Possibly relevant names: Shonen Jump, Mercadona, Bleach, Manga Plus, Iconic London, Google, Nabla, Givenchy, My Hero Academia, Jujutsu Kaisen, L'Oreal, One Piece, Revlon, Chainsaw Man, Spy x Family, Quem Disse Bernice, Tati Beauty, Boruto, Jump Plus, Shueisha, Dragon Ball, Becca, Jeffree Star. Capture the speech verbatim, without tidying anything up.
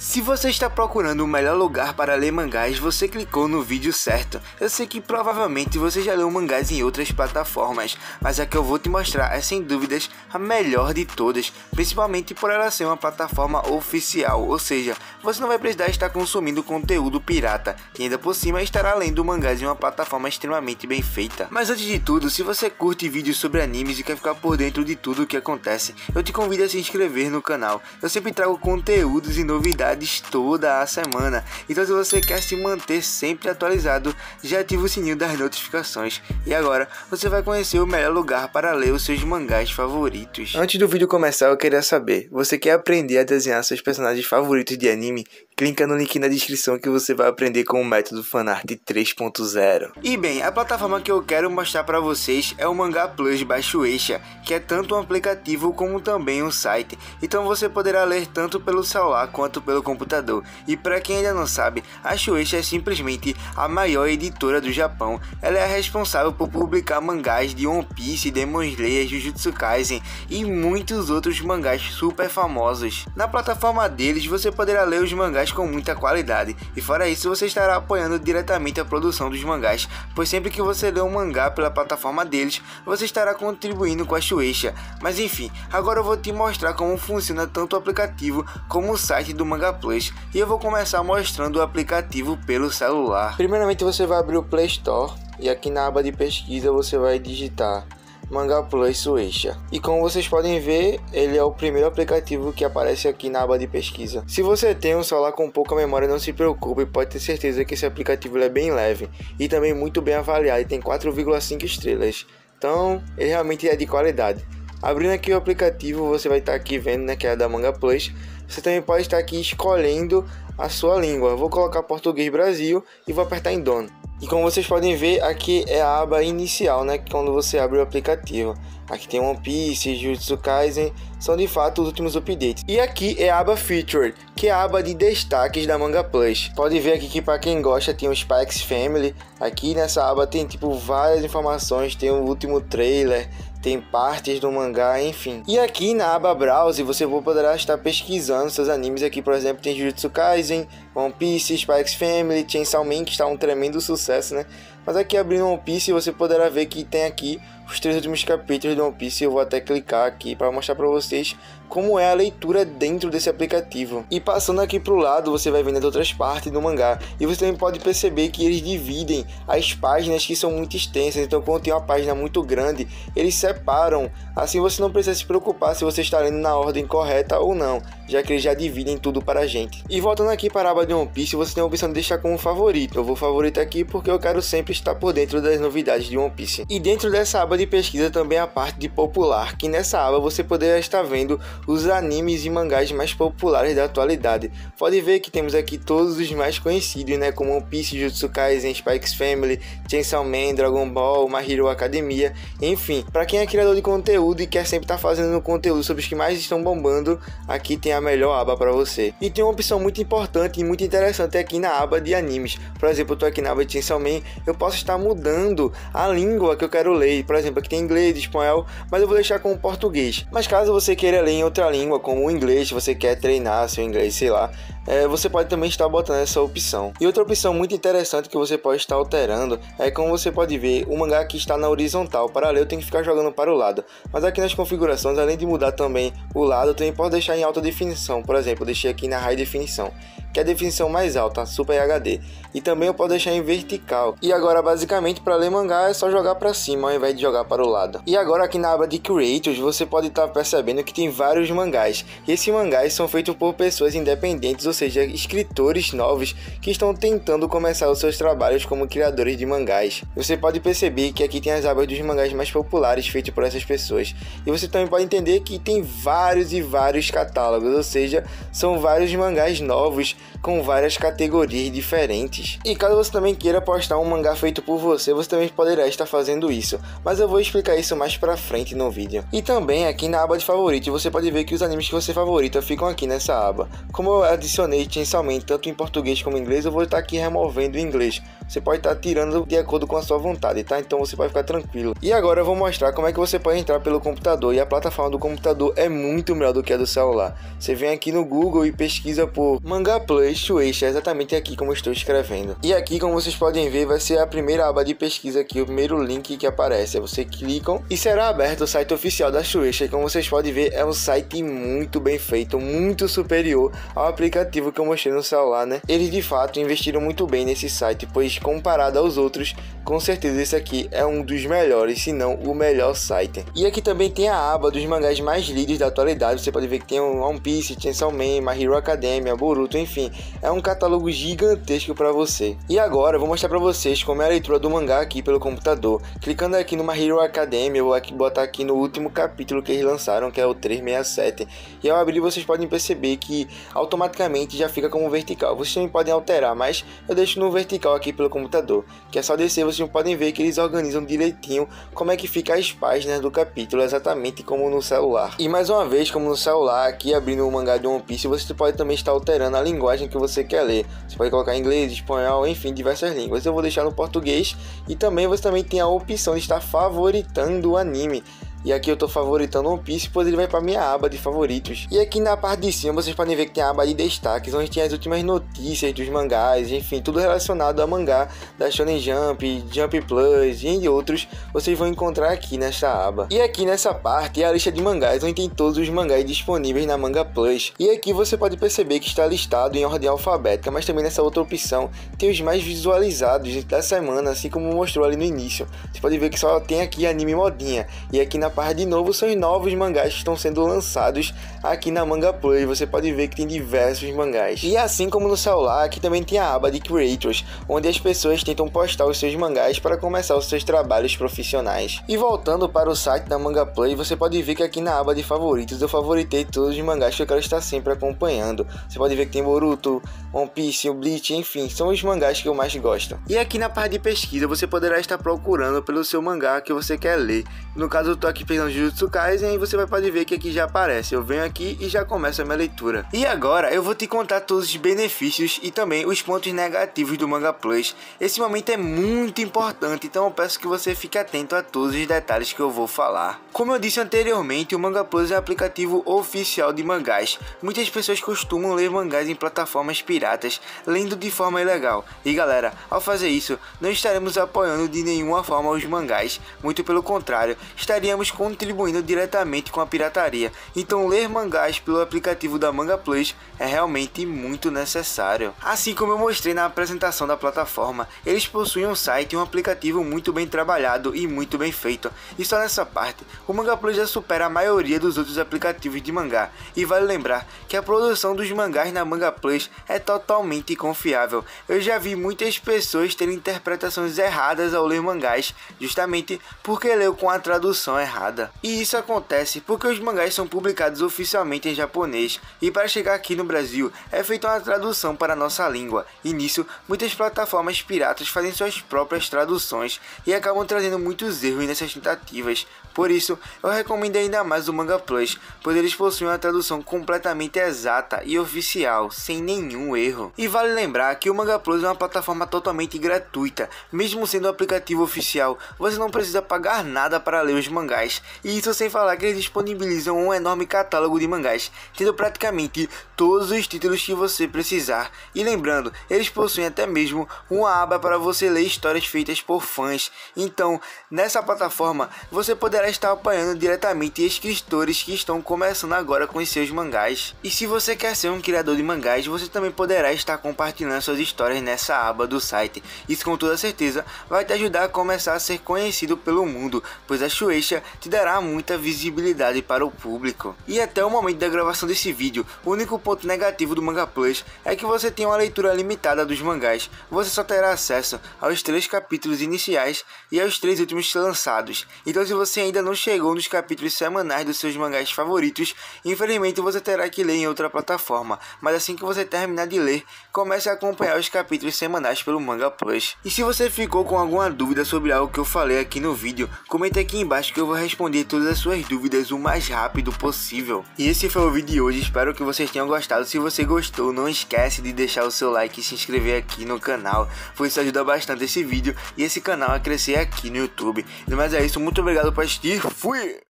Se você está procurando o melhor lugar para ler mangás, você clicou no vídeo certo. Eu sei que provavelmente você já leu mangás em outras plataformas, mas a que eu vou te mostrar é sem dúvidas a melhor de todas, principalmente por ela ser uma plataforma oficial, ou seja, você não vai precisar estar consumindo conteúdo pirata, e ainda por cima estará lendo mangás em uma plataforma extremamente bem feita. Mas antes de tudo, se você curte vídeos sobre animes e quer ficar por dentro de tudo o que acontece, eu te convido a se inscrever no canal. Eu sempre trago conteúdos e novidades toda a semana, então se você quer se manter sempre atualizado, já ativa o sininho das notificações. E agora você vai conhecer o melhor lugar para ler os seus mangás favoritos. Antes do vídeo começar, eu queria saber, você quer aprender a desenhar seus personagens favoritos de anime? Clica no link na descrição que você vai aprender com o método fanart três ponto zero. E bem, a plataforma que eu quero mostrar para vocês é o Manga Plus by Shueisha, que é tanto um aplicativo como também um site, então você poderá ler tanto pelo celular quanto pelo computador. E para quem ainda não sabe, a Shueisha é simplesmente a maior editora do Japão. Ela é a responsável por publicar mangás de One Piece, Demon Slayer, Jujutsu Kaisen e muitos outros mangás super famosos. Na plataforma deles você poderá ler os mangás com muita qualidade, e fora isso você estará apoiando diretamente a produção dos mangás, pois sempre que você lê um mangá pela plataforma deles, você estará contribuindo com a Shueisha. Mas enfim, agora eu vou te mostrar como funciona tanto o aplicativo como o site do Manga Plus, e eu vou começar mostrando o aplicativo pelo celular. Primeiramente você vai abrir o Play Store, e aqui na aba de pesquisa você vai digitar Manga Plus Shueisha. E como vocês podem ver, ele é o primeiro aplicativo que aparece aqui na aba de pesquisa. Se você tem um celular com pouca memória, não se preocupe, pode ter certeza que esse aplicativo é bem leve e também muito bem avaliado, e tem quatro vírgula cinco estrelas, então ele realmente é de qualidade. Abrindo aqui o aplicativo, você vai estar aqui vendo, né, que é da Manga Plus. Você também pode estar aqui escolhendo a sua língua. Eu vou colocar português Brasil e vou apertar em dono. E como vocês podem ver, aqui é a aba inicial, né, quando você abre o aplicativo. Aqui tem One Piece, Jujutsu Kaisen, são de fato os últimos updates. E aqui é a aba Featured, que é a aba de destaques da Manga Plus. Pode ver aqui que para quem gosta tem o Spy x Family. Aqui nessa aba tem tipo várias informações, tem o último trailer, tem partes do mangá, enfim. E aqui na aba Browse você poderá estar pesquisando seus animes. Aqui, por exemplo, tem Jujutsu Kaisen, One Piece, Spy x Family, Chainsaw Man, que está um tremendo sucesso, né? Mas aqui abrindo One Piece você poderá ver que tem aqui os três últimos capítulos do One Piece. Eu vou até clicar aqui para mostrar para vocês como é a leitura dentro desse aplicativo. E passando aqui para o lado você vai vendo as outras partes do mangá. E você também pode perceber que eles dividem as páginas que são muito extensas. Então quando tem uma página muito grande, eles separam. Assim você não precisa se preocupar se você está lendo na ordem correta ou não, já que eles já dividem tudo para a gente. E voltando aqui para a aba de One Piece, você tem a opção de deixar como favorito. Eu vou favorito aqui porque eu quero sempre estar por dentro das novidades de One Piece. E dentro dessa aba de pesquisa também a parte de popular, que nessa aba você poderá estar vendo os animes e mangás mais populares da atualidade. Pode ver que temos aqui todos os mais conhecidos, né, como One Piece, Jujutsu Kaisen, Spy x Family, Chainsaw Man, Dragon Ball, My Hero Academia, enfim. Para quem é criador de conteúdo e quer sempre estar fazendo conteúdo sobre os que mais estão bombando, aqui tem a melhor aba para você. E tem uma opção muito importante e muito interessante aqui na aba de animes. Por exemplo, eu tô aqui na aba de Chainsaw Man, eu posso estar mudando a língua que eu quero ler. Por exemplo, aqui tem inglês, espanhol, mas eu vou deixar com português. Mas caso você queira ler em outra língua, como o inglês, se você quer treinar seu inglês, sei lá, é, você pode também estar botando essa opção. E outra opção muito interessante que você pode estar alterando é, como você pode ver, o mangá aqui está na horizontal. Para ler eu tenho que ficar jogando para o lado, mas aqui nas configurações, além de mudar também o lado, eu também posso deixar em alta definição. Por exemplo, eu deixei aqui na High Definition, que é a definição mais alta, Super H D, e também eu posso deixar em vertical. E agora basicamente para ler mangá é só jogar para cima ao invés de jogar para o lado. E agora aqui na aba de Creators você pode estar percebendo que tem vários mangás, e esses mangás são feitos por pessoas independentes, ou seja, escritores novos que estão tentando começar os seus trabalhos como criadores de mangás. Você pode perceber que aqui tem as abas dos mangás mais populares feitos por essas pessoas, e você também pode entender que tem vários e vários catálogos, ou seja, são vários mangás novos com várias categorias diferentes. E caso você também queira postar um mangá feito por você, você também poderá estar fazendo isso, mas eu vou explicar isso mais pra frente no vídeo. E também aqui na aba de favorito você pode ver que os animes que você favorita ficam aqui nessa aba. Como eu adicionei Chainsaw Man tanto em português como em inglês, eu vou estar aqui removendo o inglês. você pode estar tirando de acordo com a sua vontade, tá? Então você vai ficar tranquilo. E agora eu vou mostrar como é que você pode entrar pelo computador. E a plataforma do computador é muito melhor do que a do celular. Você vem aqui no Google e pesquisa por Manga Plus Shueisha, exatamente aqui como eu estou escrevendo. E aqui, como vocês podem ver, vai ser a primeira aba de pesquisa aqui, o primeiro link que aparece. Você clicam e será aberto o site oficial da Shueisha. Como vocês podem ver, é um site muito bem feito, muito superior ao aplicativo que eu mostrei no celular, né? Eles de fato investiram muito bem nesse site, pois comparado aos outros, com certeza esse aqui é um dos melhores, se não o melhor site. E aqui também tem a aba dos mangás mais lidos da atualidade. Você pode ver que tem o One Piece, Chainsaw Man, My Hero Academia, Boruto, enfim, é um catálogo gigantesco para você. E agora eu vou mostrar para vocês como é a leitura do mangá aqui pelo computador. Clicando aqui no My Hero Academia, eu vou aqui botar aqui no último capítulo que eles lançaram, que é o trezentos e sessenta e sete. E ao abrir, vocês podem perceber que automaticamente já fica como vertical. Vocês também podem alterar, mas eu deixo no vertical aqui pelo computador, que é só descer. Vocês podem ver que eles organizam direitinho como é que fica as páginas do capítulo, exatamente como no celular. E mais uma vez, como no celular, aqui abrindo o mangá de One Piece, você pode também estar alterando a linguagem que você quer ler. Você pode colocar inglês, espanhol, enfim, diversas línguas. Eu vou deixar no português. E também você também tem a opção de estar favoritando o anime. E aqui eu tô favoritando One Piece, pois ele vai pra minha aba de favoritos. E aqui na parte de cima vocês podem ver que tem a aba de destaques, onde tem as últimas notícias dos mangás, enfim, tudo relacionado a mangá da Shonen Jump, Jump Plus e outros, vocês vão encontrar aqui nessa aba. E aqui nessa parte é a lista de mangás, onde tem todos os mangás disponíveis na Manga Plus. E aqui você pode perceber que está listado em ordem alfabética, mas também nessa outra opção tem os mais visualizados da semana, assim como mostrou ali no início. Você pode ver que só tem aqui anime modinha. E aqui na parte de novo são os novos mangás que estão sendo lançados aqui na Manga Plus. Você pode ver que tem diversos mangás. E assim como no celular, aqui também tem a aba de Creators, onde as pessoas tentam postar os seus mangás para começar os seus trabalhos profissionais. E voltando para o site da Manga Plus, você pode ver que aqui na aba de favoritos eu favoritei todos os mangás que eu quero estar sempre acompanhando. Você pode ver que tem Boruto, One Piece, Bleach, enfim, são os mangás que eu mais gosto. E aqui na parte de pesquisa você poderá estar procurando pelo seu mangá que você quer ler. No caso eu tô aqui pegando Jujutsu Kaisen e você vai poder ver que aqui já aparece. Eu venho aqui e já começo a minha leitura. E agora eu vou te contar todos os benefícios e também os pontos negativos do Manga Plus. Esse momento é muito importante, então eu peço que você fique atento a todos os detalhes que eu vou falar. Como eu disse anteriormente, o Manga Plus é um aplicativo oficial de mangás. Muitas pessoas costumam ler mangás em plataformas piratas, lendo de forma ilegal. E galera, ao fazer isso, não estaremos apoiando de nenhuma forma os mangás. Muito pelo contrário, estaríamos contribuindo diretamente com a pirataria. Então ler mangás pelo aplicativo da Manga Plus é realmente muito necessário. Assim como eu mostrei na apresentação da plataforma, eles possuem um site e um aplicativo muito bem trabalhado e muito bem feito. E só nessa parte, o Manga Plus já supera a maioria dos outros aplicativos de mangá. E vale lembrar que a produção dos mangás na Manga Plus é totalmente confiável. Eu já vi muitas pessoas terem interpretações erradas ao ler mangás, justamente porque leu com a tradução errada. E isso acontece porque os mangás são publicados oficialmente em japonês e para chegar aqui no Brasil é feita uma tradução para a nossa língua, e nisso muitas plataformas piratas fazem suas próprias traduções e acabam trazendo muitos erros nessas tentativas. Por isso, eu recomendo ainda mais o Manga Plus, pois eles possuem uma tradução completamente exata e oficial, sem nenhum erro. E vale lembrar que o Manga Plus é uma plataforma totalmente gratuita. Mesmo sendo um aplicativo oficial, você não precisa pagar nada para ler os mangás. E isso sem falar que eles disponibilizam um enorme catálogo de mangás, tendo praticamente todos os títulos que você precisar. E lembrando, eles possuem até mesmo uma aba para você ler histórias feitas por fãs. Então, nessa plataforma, você poderá está apoiando diretamente escritores que estão começando agora com os seus mangás. E se você quer ser um criador de mangás, você também poderá estar compartilhando suas histórias nessa aba do site. Isso com toda certeza vai te ajudar a começar a ser conhecido pelo mundo, pois a Shueisha te dará muita visibilidade para o público. E até o momento da gravação desse vídeo, o único ponto negativo do Manga Plus é que você tem uma leitura limitada dos mangás. Você só terá acesso aos três capítulos iniciais e aos três últimos lançados. Então se você ainda ainda não chegou nos capítulos semanais dos seus mangás favoritos, infelizmente você terá que ler em outra plataforma, mas assim que você terminar de ler, comece a acompanhar os capítulos semanais pelo Manga Plus. E se você ficou com alguma dúvida sobre algo que eu falei aqui no vídeo, comenta aqui embaixo que eu vou responder todas as suas dúvidas o mais rápido possível. E esse foi o vídeo de hoje, espero que vocês tenham gostado. Se você gostou, não esquece de deixar o seu like e se inscrever aqui no canal, pois isso ajuda bastante esse vídeo e esse canal a crescer aqui no YouTube. Mas é isso, muito obrigado por assistir, fui!